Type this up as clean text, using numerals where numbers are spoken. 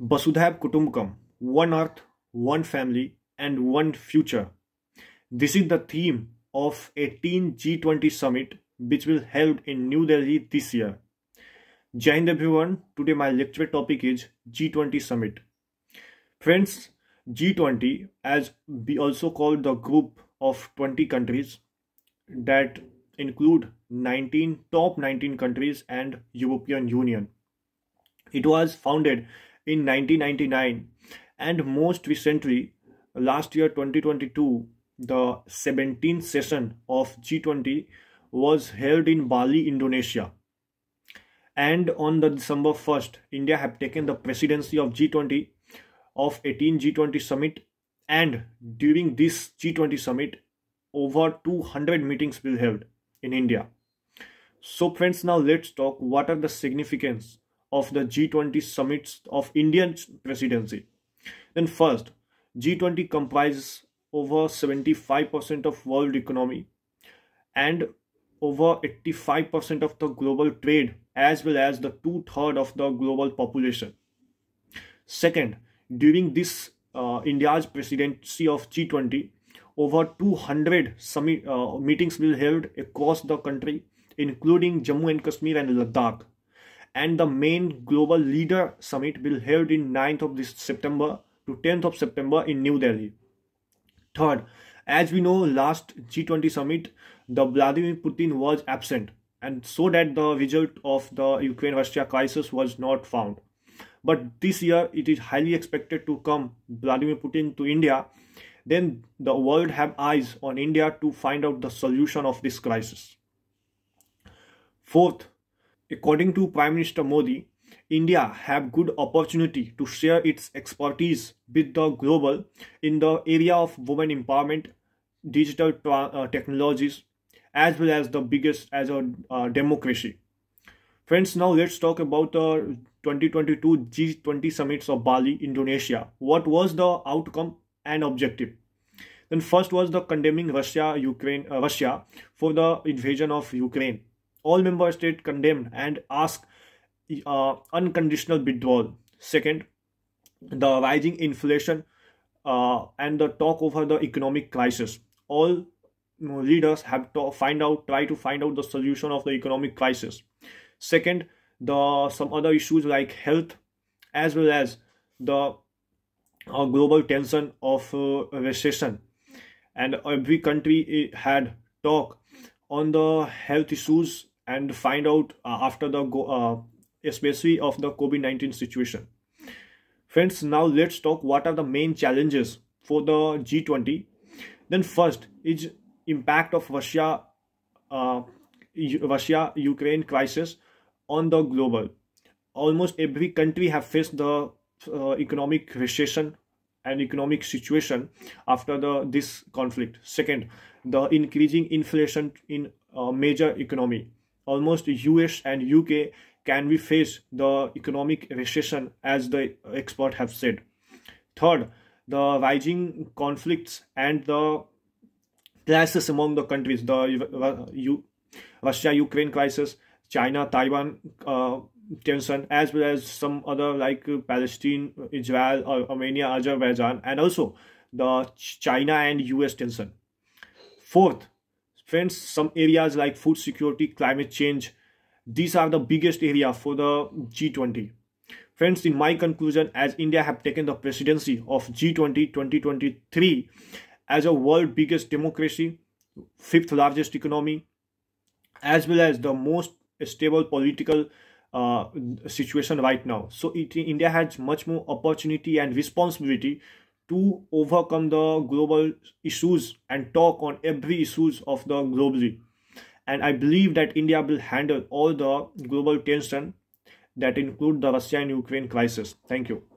Vasudhaiva Kutumbakam, one earth, one family and one future. This is the theme of 18th G20 summit which will held in New Delhi this year. Jai Hind everyone, today my lecture topic is G20 summit. Friends, G20, as we also call the group of 20 countries that include 19 countries and European Union. It was founded in 1999 and most recently last year 2022 the 17th session of G20 was held in Bali, Indonesia. And on the December 1st, India had taken the presidency of G20 of 18th G20 summit, and during this G20 summit over 200 meetings will held in India. So friends, now let's talk what are the significance of the G20 summits of Indian presidency. Then first, G20 comprises over 75% of world economy and over 85% of the global trade as well as the 2/3 of the global population. Second, during this India's presidency of G20, over 200 summit meetings will held across the country including Jammu and Kashmir and Ladakh, and the main global leader summit will held in 9th of September to 10th of September in New Delhi. Third, as we know, last G20 summit, the Vladimir Putin was absent, and so that the result of the Ukraine-Russia crisis was not found. But this year, it is highly expected to come Vladimir Putin to India. Then the world have eyes on India to find out the solution of this crisis. Fourth, according to Prime Minister Modi, India have good opportunity to share its expertise with the global in the area of women empowerment, digital technologies, as well as the biggest as a democracy. Friends, now let's talk about the 2022 G20 summits of Bali, Indonesia. What was the outcome and objective? Then first was the condemning Russia for the invasion of Ukraine. All member states condemned and asked unconditional withdrawal. Second, the rising inflation and the talk over the economic crisis. All leaders have to try to find out the solution of the economic crisis. Second, some other issues like health as well as the global tension of recession, and every country had talk on the health issues and find out after the especially of the COVID-19 situation. Friends, now let's talk what are the main challenges for the G20. Then first is impact of Russia-Ukraine crisis on the global. Almost every country have faced the economic recession and economic situation after this conflict. Second, the increasing inflation in major economy. Almost US and UK can we face the economic recession as the experts have said. Third, the rising conflicts and the clashes among the countries, the Russia-Ukraine crisis, China-Taiwan tension, as well as some other like Palestine, Israel, Armenia, Azerbaijan, and also the China and US tension. Fourth, friends, some areas like food security, climate change, these are the biggest area for the G20. Friends, in my conclusion, as India have taken the presidency of G20 2023 as a world biggest democracy, 5th largest economy, as well as the most stable political situation right now. So India has much more opportunity and responsibility to overcome the global issues and talk on every issues of the globally. And I believe that India will handle all the global tension that include the Russia and Ukraine crisis. Thank you.